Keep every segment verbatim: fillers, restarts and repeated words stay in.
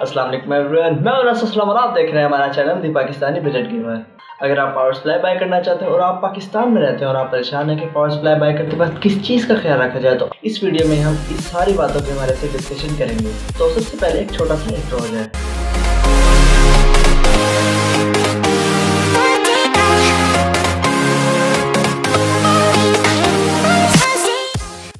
अस्सलाम वालेकुम एवरीवन, मैं और आप देख रहे हैं हमारा channel the Pakistani budget gamer. अगर आप पावर सप्लाई बाय करना चाहते हैं और आप पाकिस्तान में रहते हैं और आप परेशान हैं कि पावर सप्लाई बाय करते वक्त किस चीज़ का ख्याल रखा जाए, तो इस वीडियो में हम इस सारी बातों के हमारे से डिस्कशन करेंगे। तो सबसे पहले एक छोटा सा इंट्रो हो जाए।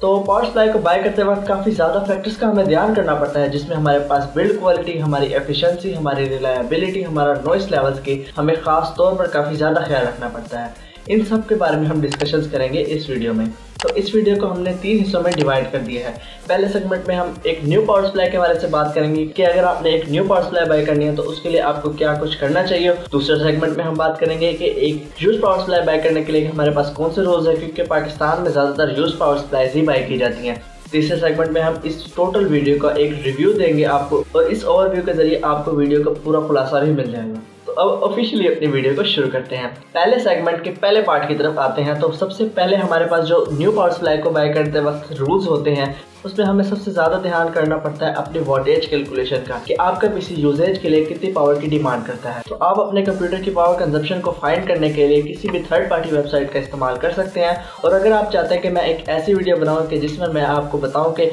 तो पावर सप्लाई को बाय करते वक्त काफ़ी ज़्यादा फैक्टर्स का हमें ध्यान करना पड़ता है, जिसमें हमारे पास बिल्ड क्वालिटी, हमारी एफिशिएंसी, हमारी रिलायबिलिटी, हमारा नॉइस लेवल्स की हमें ख़ास तौर पर काफ़ी ज़्यादा ख्याल रखना पड़ता है। इन सब के बारे में हम डिस्कशंस करेंगे इस वीडियो में। तो इस वीडियो को हमने तीन हिस्सों में डिवाइड कर दिया है। पहले सेगमेंट में हम एक न्यू पावर सप्लाई के बारे से बात करेंगे कि अगर आपने एक न्यू पावर सप्लाई बाय करनी है तो उसके लिए आपको क्या कुछ करना चाहिए। दूसरे सेगमेंट में हम बात करेंगे कि एक यूज पावर सप्लाई बाय करने के लिए हमारे पास कौन से रूल्स है, क्योंकि पाकिस्तान में ज़्यादातर यूज पावर सप्लाईज ही बाय की जाती हैं। तीसरे सेगमेंट में हम इस टोटल वीडियो का एक रिव्यू देंगे आपको, और इस ओवरव्यू के जरिए आपको वीडियो का पूरा खुलासा भी मिल जाएगा। अब ऑफिशियली अपनी वीडियो को शुरू करते हैं। पहले सेगमेंट के पहले पार्ट की तरफ आते हैं। तो सबसे पहले हमारे पास जो न्यू पावर सप्लाई को बाय करते वक्त रूल्स होते हैं, उसमें हमें सबसे ज़्यादा ध्यान करना पड़ता है अपने वोल्टेज कैलकुलेशन का, कि आपका पीसी यूजेज के लिए कितनी पावर की डिमांड करता है। तो आप अपने कंप्यूटर की पावर कंजप्शन को फाइंड करने के लिए किसी भी थर्ड पार्टी वेबसाइट का इस्तेमाल कर सकते हैं। और अगर आप चाहते हैं कि मैं एक ऐसी वीडियो बनाऊँ कि जिसमें मैं आपको बताऊँ कि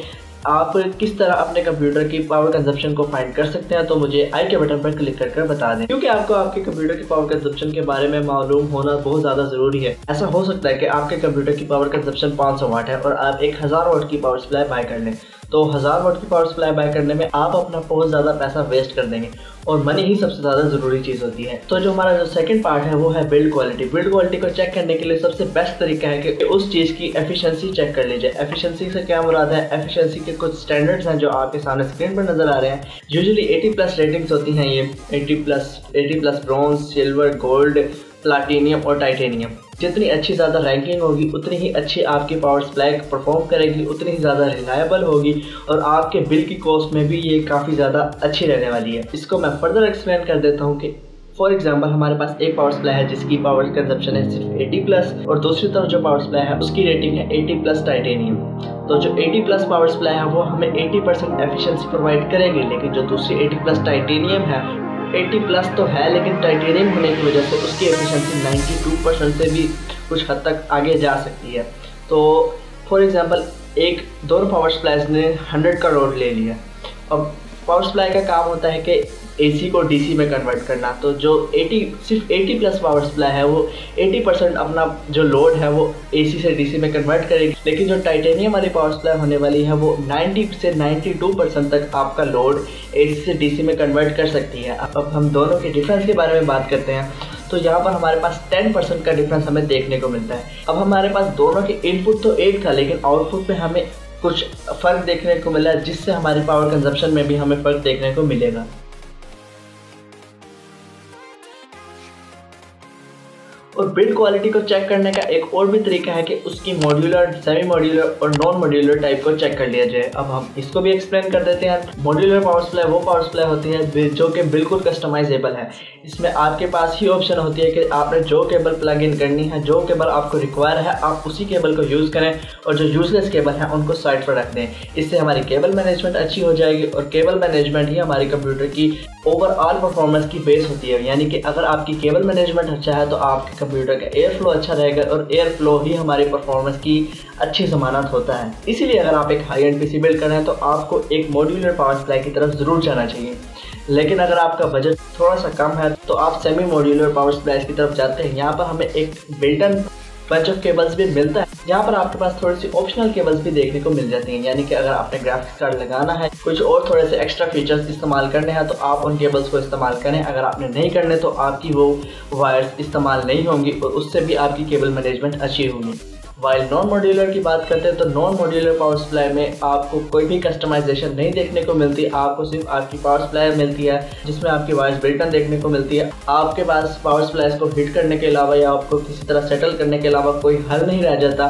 आप किस तरह अपने कंप्यूटर की पावर कंजप्शन को फाइंड कर सकते हैं, तो मुझे आई के बटन पर क्लिक करके बता दें, क्योंकि आपको आपके कंप्यूटर की पावर कंजप्शन के बारे में मालूम होना बहुत ज़्यादा ज़रूरी है। ऐसा हो सकता है कि आपके कंप्यूटर की पावर कंजप्शन पाँच सौ वाट है और आप एक हज़ार वाट की पावर सप्लाई बाय कर लें, तो हज़ार वाट की पावर सप्लाई बाय करने में आप अपना बहुत ज़्यादा पैसा वेस्ट कर देंगे, और मनी ही सबसे ज़्यादा ज़रूरी चीज़ होती है। तो जो हमारा जो सेकंड पार्ट है वो है बिल्ड क्वालिटी। बिल्ड क्वालिटी को चेक करने के लिए सबसे बेस्ट तरीका है कि उस चीज़ की एफिशिएंसी चेक कर लीजिए। एफिशिएंसी से क्या मुराद है? एफिशिएंसी के कुछ स्टैंडर्ड्स हैं जो आपके सामने स्क्रीन पर नज़र आ रहे हैं। यूजुअली एटी प्लस रेटिंग्स होती हैं। ये eighty plus eighty plus bronze, silver, gold, platinum और टाइटेनियम। जितनी अच्छी ज़्यादा रैंकिंग होगी उतनी ही अच्छी आपकी पावर सप्लाई परफॉर्म करेगी, उतनी ही ज़्यादा रिलायबल होगी, और आपके बिल की कॉस्ट में भी ये काफ़ी ज़्यादा अच्छी रहने वाली है। इसको मैं फर्दर एक्सप्लेन कर देता हूँ कि फॉर एग्जाम्पल हमारे पास एक पावर सप्लाई है जिसकी पावर कंजप्शन है सिर्फ एटी प्लस, और दूसरी तरफ जो पावर सप्लाई है उसकी रेटिंग है एटी प्लस टाइटेनियम। तो जो एटी प्लस पावर सप्लाई है वो हमें एटी परसेंट एफिशेंसी प्रोवाइड करेगी, लेकिन जो दूसरी एटी प्लस टाइटेनियम है, एटी प्लस तो है लेकिन टाइटेनियम होने की वजह से उसकी एफिशिएंसी बानवे परसेंट से भी कुछ हद तक आगे जा सकती है। तो फॉर एग्जांपल एक दोनों पावर सप्लाईज ने सौ का लोड ले लिया। अब पावर सप्लाई का काम होता है कि एसी को डीसी में कन्वर्ट करना। तो जो एटी सिर्फ एटी प्लस पावर सप्लाई है वो अस्सी परसेंट अपना जो लोड है वो एसी से डीसी में कन्वर्ट करेगी, लेकिन जो टाइटेनियम वाली पावर सप्लाई होने वाली है वो नब्बे से बानवे परसेंट तक आपका लोड एसी से डीसी में कन्वर्ट कर सकती है। अब हम दोनों के डिफरेंस के बारे में बात करते हैं। तो यहाँ पर हमारे पास दस परसेंट का डिफरेंस हमें देखने को मिलता है। अब हमारे पास दोनों के इनपुट तो एक था, लेकिन आउटपुट पर हमें कुछ फ़र्क देखने को मिला, जिससे हमारी पावर कंजप्शन में भी हमें फ़र्क देखने को मिलेगा। और बिल्ड क्वालिटी को चेक करने का एक और भी तरीका है कि उसकी मॉड्यूलर, सेमी मॉड्यूलर और नॉन मॉड्यूलर टाइप को चेक कर लिया जाए। अब हम इसको भी एक्सप्लेन कर देते हैं। मॉड्यूलर पावर सप्लाई वो पावर सप्लाई होती है जो कि बिल्कुल कस्टमाइजेबल है। इसमें आपके पास ही ऑप्शन होती है कि आपने जो केबल प्लग इन करनी है, जो केबल आपको रिक्वायर है, आप उसी केबल को यूज़ करें, और जो यूजलेस केबल हैं उनको साइड पर रख दें। इससे हमारी केबल मैनेजमेंट अच्छी हो जाएगी, और केबल मैनेजमेंट ही हमारे कंप्यूटर की ओवरऑल परफॉर्मेंस की बेस होती है। यानी कि अगर आपकी केबल मैनेजमेंट अच्छा है तो आपके कंप्यूटर का एयर फ्लो अच्छा रहेगा, और एयर फ्लो ही हमारी परफॉर्मेंस की अच्छी जमानत होता है। इसीलिए अगर आप एक हाई एंड पीसी बिल्ड कर रहे हैं तो आपको एक मॉड्यूलर पावर सप्लाई की तरफ ज़रूर जाना चाहिए। लेकिन अगर आपका बजट थोड़ा सा कम है तो आप सेमी मॉड्यूलर पावर सप्लाई की तरफ जाते हैं। यहाँ पर हमें एक बिल्टन बंच ऑफ केबल्स भी मिलता है। यहाँ पर आपके पास थोड़ी सी ऑप्शनल केबल्स भी देखने को मिल जाती हैं। यानी कि अगर आपने ग्राफिक्स कार्ड लगाना है, कुछ और थोड़े से एक्स्ट्रा फीचर्स इस्तेमाल करने हैं, तो आप उन केबल्स को इस्तेमाल करें। अगर आपने नहीं करने तो आपकी वो वायर्स इस्तेमाल नहीं होंगी, और उससे भी आपकी केबल मैनेजमेंट अच्छी होगी। वाइल नॉन मॉड्यूलर की बात करते हैं तो नॉन मॉड्यूलर पावर सप्लाई में आपको कोई भी कस्टमाइजेशन नहीं देखने को मिलती। आपको सिर्फ आपकी पावर सप्लाई मिलती है जिसमें आपकी वायर्स बिल्टन देखने को मिलती है। आपके पास पावर सप्लाई को हिट करने के अलावा या आपको किसी तरह सेटल करने के अलावा कोई हल नहीं रह जाता,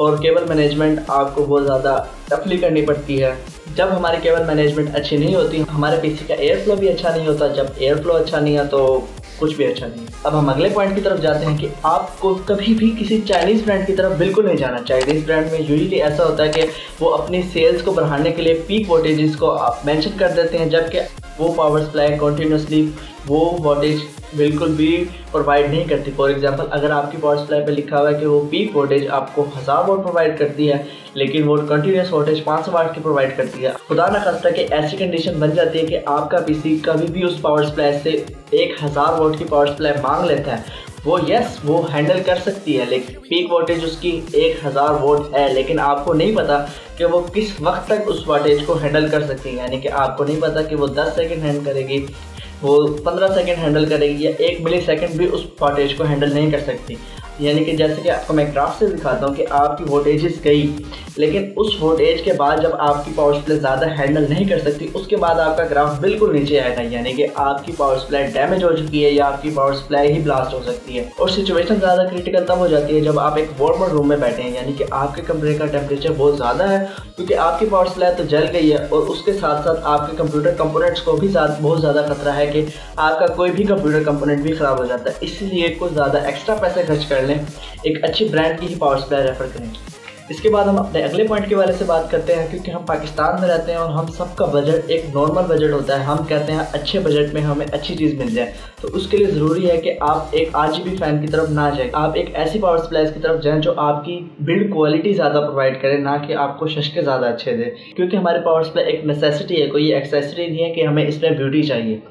और केबल मैनेजमेंट आपको बहुत ज़्यादा टफली करनी पड़ती है। जब हमारी केबल मैनेजमेंट अच्छी नहीं होती, हमारे पीसी का एयर फ्लो भी अच्छा नहीं होता। जब एयर फ्लो अच्छा नहीं है तो कुछ भी अच्छा नहीं है। अब हम अगले पॉइंट की तरफ जाते हैं कि आपको कभी भी किसी चाइनीज़ ब्रांड की तरफ बिल्कुल नहीं जाना। चाइनीज़ ब्रांड में यूजुअली ऐसा होता है कि वो अपनी सेल्स को बढ़ाने के लिए पीक वोल्टेजेस को आप मेंशन कर देते हैं, जबकि वो पावर सप्लाई कंटिन्यूसली वो वोल्टेज बिल्कुल भी प्रोवाइड नहीं करती। फॉर एग्जांपल अगर आपकी पावर सप्लाई पे लिखा हुआ है कि वो पीक वोल्टेज आपको हज़ार वोल्ट प्रोवाइड करती है लेकिन वो कंटिन्यूस वोल्टेज पाँच सौ वाट की प्रोवाइड करती है, खुदा न खास्ता कि ऐसी कंडीशन बन जाती है कि आपका पीसी कभी भी उस पावर सप्लाई से एक हज़ार वोल्ट की पावर सप्लाई मांग लेता है, वो यस वो हैंडल कर सकती है लेकिन पीक वोल्टेज उसकी एक हज़ार वोल्ट है, लेकिन आपको नहीं पता कि वो किस वक्त तक उस वोल्टेज को हैंडल कर सकती है। यानी कि आपको नहीं पता कि वो दस सेकंड हैंडल करेगी, वो पंद्रह सेकंड हैंडल करेगी या एक मिली सेकेंड भी उस वोल्टेज को हैंडल नहीं कर सकती। यानी कि जैसे कि आपको मैं ग्राफ से दिखाता हूँ कि आपकी वोल्टेजेस गई लेकिन उस वोल्टेज के बाद जब आपकी पावर सप्लाई ज़्यादा हैंडल नहीं कर सकती उसके बाद आपका ग्राफ बिल्कुल नीचे आएगा, यानी कि आपकी पावर सप्लाई डैमेज हो चुकी है या आपकी पावर सप्लाई ही ब्लास्ट हो सकती है। और सिचुएशन ज़्यादा क्रिटिकल तब हो जाती है जब आप एक वार्मर रूम में बैठे हैं, यानी कि आपके कमरे का टेम्परेचर बहुत ज़्यादा है क्योंकि आपकी पावर सप्लाई तो जल गई है और उसके साथ साथ आपके कंप्यूटर कंपोनेंट्स को भी बहुत ज़्यादा खतरा है कि आपका कोई भी कंप्यूटर कंपोनेंट भी ख़राब हो जाता है। इसीलिए कुछ ज़्यादा एक्स्ट्रा पैसे खर्च कर लें, एक अच्छी ब्रांड की ही पावर सप्लाई रेफर करें। इसके बाद हम अपने अगले पॉइंट के बारे से बात करते हैं क्योंकि हम पाकिस्तान में रहते हैं और हम सबका बजट एक नॉर्मल बजट होता है। हम कहते हैं अच्छे बजट में हमें अच्छी चीज़ मिल जाए, तो उसके लिए ज़रूरी है कि आप एक आरजीबी फैन की तरफ ना जाएं, आप एक ऐसी पावर सप्लाई की तरफ जाएं जो आपकी बिल्ड क्वालिटी ज़्यादा प्रोवाइड करें, ना कि आपको शशके ज़्यादा अच्छे दे, क्योंकि हमारे पावर सप्लाई एक नेसेसिटी है, कोई एक्सेसरी नहीं है कि हमें इसमें ब्यूटी चाहिए।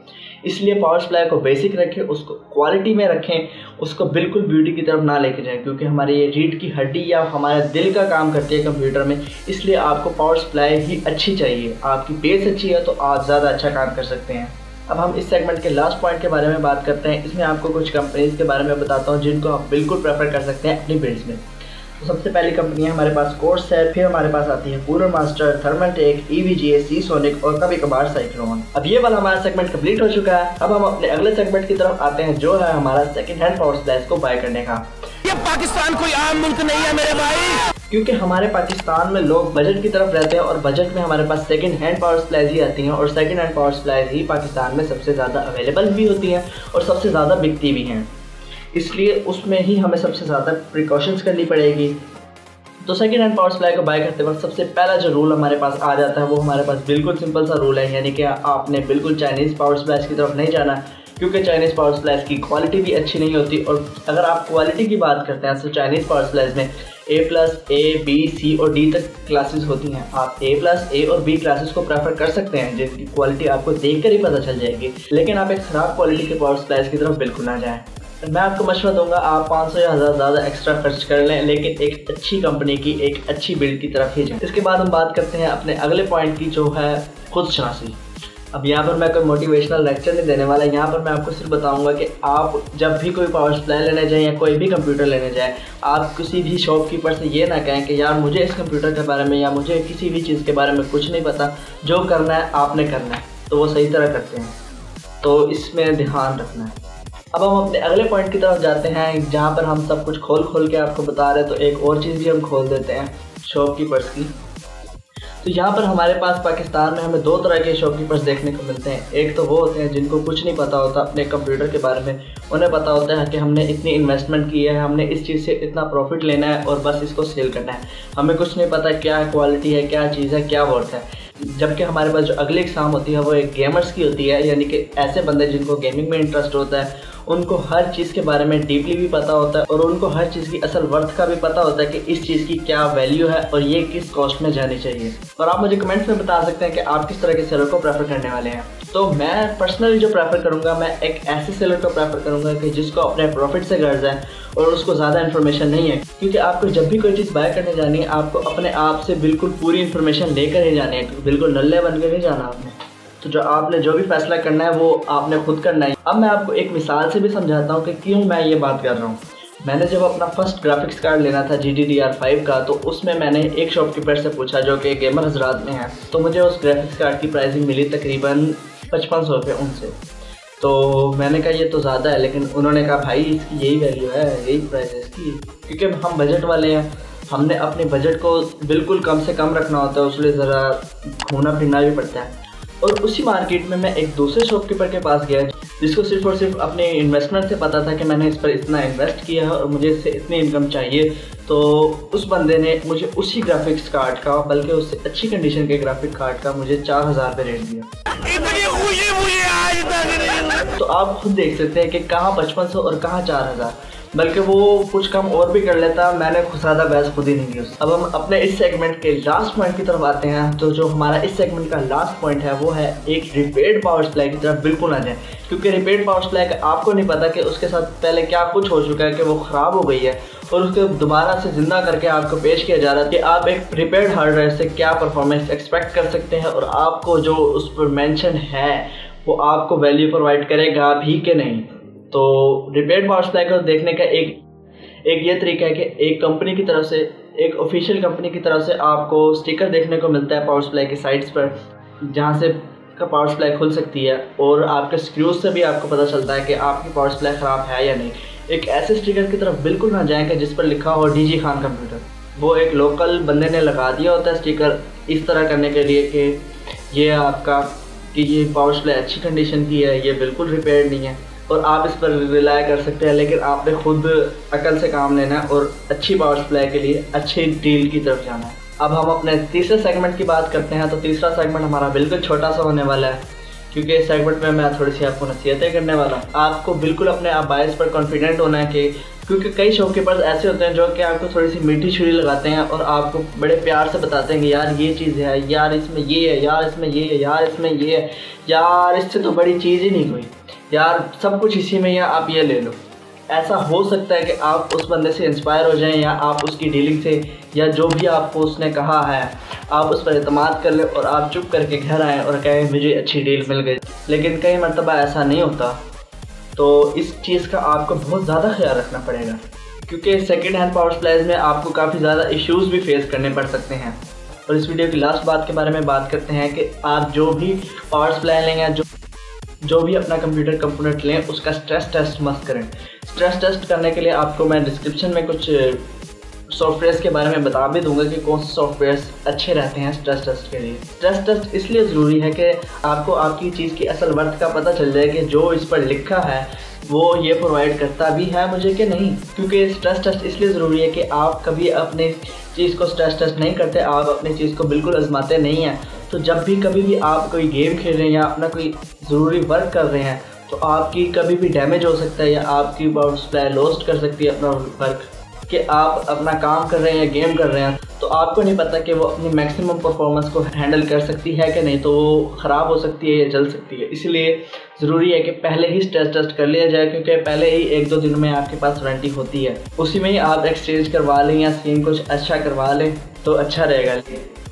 इसलिए पावर सप्लाई को बेसिक रखें, उसको क्वालिटी में रखें, उसको बिल्कुल ब्यूटी की तरफ ना लेके जाएं क्योंकि हमारे ये रीढ़ की हड्डी या हमारे दिल का काम करती है कंप्यूटर में। इसलिए आपको पावर सप्लाई ही अच्छी चाहिए, आपकी बेस अच्छी है तो आप ज़्यादा अच्छा काम कर सकते हैं। अब हम इस सेगमेंट के लास्ट पॉइंट के बारे में बात करते हैं। इसमें आपको कुछ कंपनीज़ के बारे में बताता हूँ जिनको आप बिल्कुल प्रेफर कर सकते हैं अपनी बिल्ड्स में। तो सबसे पहली कंपनी है हमारे पास कोर्सर, फिर हमारे पास आती है कूलर मास्टर, थर्मलटेक, ईवीजीए, सीसोनिक और कभी कभार साइक्लोन। अब ये वाला हमारा सेगमेंट कंप्लीट हो चुका है। अब हम अपने अगले सेगमेंट की तरफ आते हैं जो है हमारा सेकंड हैंड पावर सप्लाई को बाय करने का। ये पाकिस्तान कोई आम मुल्क नहीं है मेरे भाई, क्योंकि हमारे पाकिस्तान में लोग बजट की तरफ रहते हैं और बजट में हमारे पास सेकंड हैंड पावर सप्लाई ही आती हैं और सेकंड हैंड पावर सप्लाई ही पाकिस्तान में सबसे ज़्यादा अवेलेबल भी होती हैं और सबसे ज़्यादा बिकती भी हैं, इसलिए उसमें ही हमें सबसे ज़्यादा प्रिकॉशंस करनी पड़ेगी। तो सेकेंड हैंड पावर सप्लाई को बाय करते वक्त सबसे पहला जो रूल हमारे पास आ जाता है वो हमारे पास बिल्कुल सिंपल सा रूल है, यानी कि आपने बिल्कुल चाइनीज़ पावर सप्लाई की तरफ नहीं जाना क्योंकि चाइनीज़ पावर सप्लाई की क्वालिटी भी अच्छी नहीं होती। और अगर आप क्वालिटी की बात करते हैं तो चाइनीज़ पावर सप्लाई में ए प्लस ए बी सी और डी तक क्लासेस होती हैं। आप ए प्लस ए और बी क्लासेस को प्रेफर कर सकते हैं जिनकी क्वालिटी आपको देखकर ही पता चल जाएगी, लेकिन आप एक ख़राब क्वालिटी के पावर सप्लाई की तरफ बिल्कुल ना जाएँ। मैं आपको मशवरा दूंगा आप पाँच सौ या हज़ार ज़्यादा एक्स्ट्रा खर्च कर लें लेकिन एक अच्छी कंपनी की एक अच्छी बिल्ड की तरफ ही जाएं। इसके बाद हम बात करते हैं अपने अगले पॉइंट की जो है खुद शासी। अब यहाँ पर मैं कोई मोटिवेशनल लेक्चर नहीं देने वाला, यहाँ पर मैं आपको सिर्फ बताऊंगा कि आप जब भी कोई पावर सप्लाई लेने जाएँ या कोई भी कंप्यूटर लेने जाएँ, आप किसी भी शॉपकीपर से ये ना कहें कि यार मुझे इस कंप्यूटर के बारे में या मुझे किसी भी चीज़ के बारे में कुछ नहीं पता, जो करना है आपने करना है, तो वो सही तरह करते हैं, तो इसमें ध्यान रखना है। अब हम अपने अगले पॉइंट की तरफ जाते हैं जहाँ पर हम सब कुछ खोल खोल के आपको बता रहे हैं, तो एक और चीज़ भी हम खोल देते हैं शॉपकीपर्स की। तो यहाँ पर हमारे पास पाकिस्तान में हमें दो तरह के शॉपकीपर्स देखने को मिलते हैं। एक तो वो होते हैं जिनको कुछ नहीं पता होता अपने कंप्यूटर के बारे में, उन्हें पता होता है कि हमने इतनी इन्वेस्टमेंट की है, हमने इस चीज़ से इतना प्रॉफिट लेना है और बस इसको सेल करना है, हमें कुछ नहीं पता क्या क्वालिटी है, क्या चीज़ है, क्या वर्थ है। जबकि हमारे पास जो अगली एग्जाम होती है वो एक गेमर्स की होती है, यानी कि ऐसे बंदे जिनको गेमिंग में इंटरेस्ट होता है, उनको हर चीज़ के बारे में डीपली भी पता होता है और उनको हर चीज़ की असल वर्थ का भी पता होता है कि इस चीज़ की क्या वैल्यू है और ये किस कॉस्ट में जानी चाहिए। और आप मुझे कमेंट्स में बता सकते हैं कि आप किस तरह के सेलर को प्रेफर करने वाले हैं। तो मैं पर्सनली जो प्रेफर करूँगा, मैं एक ऐसे सेलर को प्रेफर करूँगा कि जिसको अपने प्रॉफिट से गर्ज है और उसको ज़्यादा इन्फॉर्मेशन नहीं है, क्योंकि आपको जब भी कोई चीज़ बाय करने जानी है आपको अपने आप से बिल्कुल पूरी इन्फॉर्मेशन लेकर ही जानी है, तो बिल्कुल नल्ले बन कर नहीं जाना आपने, तो जो आपने जो भी फैसला करना है वो आपने खुद करना है। अब मैं आपको एक मिसाल से भी समझाता हूँ कि क्यों मैं ये बात कर रहा हूँ। मैंने जब अपना फर्स्ट ग्राफिक्स कार्ड लेना था G D D R five का, तो उसमें मैंने एक शॉपकीपर से पूछा जो कि गेमर हजरात में है, तो मुझे उस ग्राफिक्स कार्ड की प्राइसिंग मिली तकरीबन पचपन सौ रुपये उनसे। तो मैंने कहा ये तो ज़्यादा है, लेकिन उन्होंने कहा भाई इसकी यही वैल्यू है, यही प्राइस है इसकी, क्योंकि हम बजट वाले हैं, हमने अपने बजट को बिल्कुल कम से कम रखना होता है, उसलिए ज़रा घूमना फिरना भी पड़ता है। और उसी मार्केट में मैं एक दूसरे शॉपकीपर के पास गया जिसको सिर्फ और सिर्फ अपने इन्वेस्टमेंट से पता था कि मैंने इस पर इतना इन्वेस्ट किया है और मुझे इससे इतनी इनकम चाहिए, तो उस बंदे ने मुझे उसी ग्राफिक्स कार्ड का, बल्कि उससे अच्छी कंडीशन के ग्राफिक कार्ड का मुझे चार हजार रुपये रेट दिया। तो आप खुद देख सकते हैं कि कहाँ पचपन सौ और कहाँ चार हजार, बल्कि वो कुछ कम और भी कर लेता। मैंने खुशादा बहस खुद ही नहीं की उस। अब हम अपने इस सेगमेंट के लास्ट पॉइंट की तरफ आते हैं। तो जो हमारा इस सेगमेंट का लास्ट पॉइंट है वो है एक रिपेयर्ड पावर सप्लाई की तरफ बिल्कुल ना जाए, क्योंकि रिपेयर्ड पावर सप्लाई आपको नहीं पता कि उसके साथ पहले क्या कुछ हो चुका है कि वो ख़राब हो गई है और उसको दोबारा से ज़िंदा करके आपको पेश किया जा रहा है कि आप एक रिपेयर्ड हार्डवेयर से क्या परफॉर्मेंस एक्सपेक्ट कर सकते हैं और आपको जो उस पर मेंशन है वो आपको वैल्यू प्रोवाइड करेगा भी कि नहीं। तो रिपेयर्ड पावर सप्लाई को देखने का एक एक ये तरीका है कि एक कंपनी की तरफ से, एक ऑफिशियल कंपनी की तरफ से आपको स्टिकर देखने को मिलता है पावर सप्लाई की साइट्स पर, जहाँ से का पावर सप्लाई खुल सकती है और आपके स्क्रूज से भी आपको पता चलता है कि आपकी पावर सप्लाई ख़राब है या नहीं। एक ऐसे स्टिकर की तरफ बिल्कुल ना जाएं कि जिस पर लिखा हो डी जी खान कंप्यूटर। वो एक लोकल बंदे ने लगा दिया होता है स्टिकर इस तरह करने के लिए कि ये आपका कि ये पावर सप्लाई अच्छी कंडीशन की है, ये बिल्कुल रिपेयर नहीं है और आप इस पर रिलाय कर सकते हैं। लेकिन आपने खुद अकल से काम लेना है और अच्छी पावर सप्लाई के लिए अच्छी डील की तरफ जाना है। अब हम अपने तीसरे सेगमेंट की बात करते हैं। तो तीसरा सेगमेंट हमारा बिल्कुल छोटा सा होने वाला है, क्योंकि इस सेगमेंट में मैं थोड़ी सी आपको नसीहतें करने वाला हूँ। आपको बिल्कुल अपने आप बायस पर कॉन्फिडेंट होना है कि क्योंकि कई शॉपकीपर्स ऐसे होते हैं जो कि आपको थोड़ी सी मीठी छुरी लगाते हैं और आपको बड़े प्यार से बताते हैं कि यार ये चीज़ है, यार इसमें ये है, यार इसमें ये है, यार इसमें ये है, यार इससे तो बड़ी चीज़ ही नहीं कोई, यार सब कुछ इसी में, या आप ये ले लो। ऐसा हो सकता है कि आप उस बंदे से इंस्पायर हो जाएं या आप उसकी डीलिंग से या जो भी आपको उसने कहा है आप उस पर एतमाद कर लें और आप चुप करके घर आएँ और कहें मुझे अच्छी डील मिल गई। लेकिन कई मरतबा ऐसा नहीं होता, तो इस चीज़ का आपको बहुत ज़्यादा ख्याल रखना पड़ेगा, क्योंकि सेकेंड हैंड पावर सप्लाईज में आपको काफ़ी ज़्यादा इश्यूज़ भी फेस करने पड़ सकते हैं। और इस वीडियो की लास्ट बात के बारे में बात करते हैं कि आप जो भी पावर सप्लाई लेंगे, जो जो भी अपना कंप्यूटर कंपोनेंट लें, उसका स्ट्रेस टेस्ट मस्त करें। स्ट्रेस टेस्ट करने के लिए आपको मैं डिस्क्रिप्शन में कुछ सॉफ्टवेयर्स के बारे में बता भी दूंगा कि कौन से सॉफ्टवेयर्स अच्छे रहते हैं स्ट्रेस टेस्ट के लिए। स्ट्रेस टेस्ट इसलिए ज़रूरी है कि आपको आपकी चीज़ की असल वर्थ का पता चल जाए कि जो इस पर लिखा है वो ये प्रोवाइड करता भी है मुझे कि नहीं। क्योंकि स्ट्रेस टेस्ट इसलिए ज़रूरी है कि आप कभी अपने चीज़ को स्ट्रेस टेस्ट नहीं करते, आप अपनी चीज़ को बिल्कुल आजमाते नहीं हैं। तो जब भी कभी भी आप कोई गेम खेल रहे हैं या अपना कोई ज़रूरी वर्क कर रहे हैं तो आपकी कभी भी डैमेज हो सकता है या आपकी पावर सप्लाई लॉस्ट कर सकती है अपना वर्क। कि आप अपना काम कर रहे हैं या गेम कर रहे हैं तो आपको नहीं पता कि वो अपनी मैक्सिमम परफॉर्मेंस को हैंडल कर सकती है कि नहीं, तो वो ख़राब हो सकती है या जल सकती है। इसलिए ज़रूरी है कि पहले ही स्ट्रेस टेस्ट कर लिया जाए, क्योंकि पहले ही एक दो दिन में आपके पास वारंटी होती है, उसी में ही आप एक्सचेंज करवा लें या स्क्रीन कुछ अच्छा करवा लें तो अच्छा रहेगा,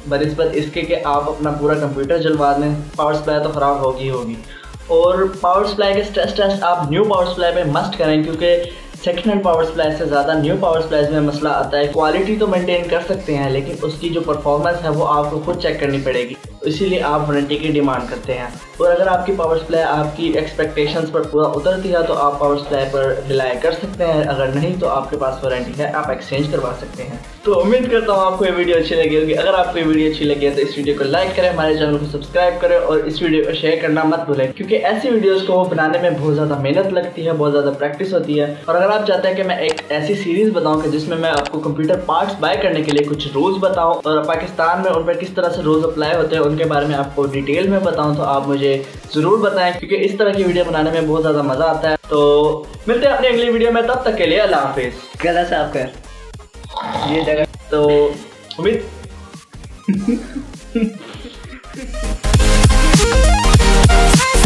बनिस्बत इसके कि आप अपना पूरा कंप्यूटर जलवा दें। पावर सप्लाई तो ख़राब होगी होगी। और पावर सप्लाई के स्ट्रेस टेस्ट आप न्यू पावर सप्लाई पे मस्ट करें, क्योंकि सेकेंड हैंड पावर सप्लाई से ज़्यादा न्यू पावर सप्लाई में मसला आता है। क्वालिटी तो मेंटेन कर सकते हैं लेकिन उसकी जो परफॉर्मेंस है वो आपको खुद चेक करनी पड़ेगी, इसीलिए आप वारंटी की डिमांड करते हैं। और अगर आपकी पावर सप्लाई आपकी एक्सपेक्टेशंस पर पूरा उतरती है तो आप पावर सप्लाई पर रिलाय कर सकते हैं, अगर नहीं तो आपके पास वारंटी है, आप एक्सचेंज करवा सकते हैं। तो उम्मीद करता हूँ आपको ये वीडियो अच्छी लगी होगी। अगर आपको ये वीडियो अच्छी लगी है तो इस वीडियो को लाइक करें, हमारे चैनल को सब्सक्राइब करें और इस वीडियो को शेयर करना मत भूलें, क्योंकि ऐसी वीडियोज़ को बनाने में बहुत ज़्यादा मेहनत लगती है, बहुत ज़्यादा प्रैक्टिस होती है। और अगर आप चाहते हैं कि मैं एक ऐसी सीरीज़ बताऊँ कि जिसमें मैं आपको कंप्यूटर पार्ट्स बाय करने के लिए कुछ रूल्स बताऊँ और पाकिस्तान में उन पर किस तरह से रूल्स अप्लाई होते हैं उनके बारे में आपको डिटेल में बताऊँ तो आप मुझे ज़रूर बताएं, क्योंकि इस तरह की वीडियो बनाने में बहुत ज़्यादा मज़ा आता है। तो मिलते हैं अपनी अगली वीडियो में, तब तक के लिए अल्लाह हाफिज़। गला साफ कर ये जगह तो उम्मीद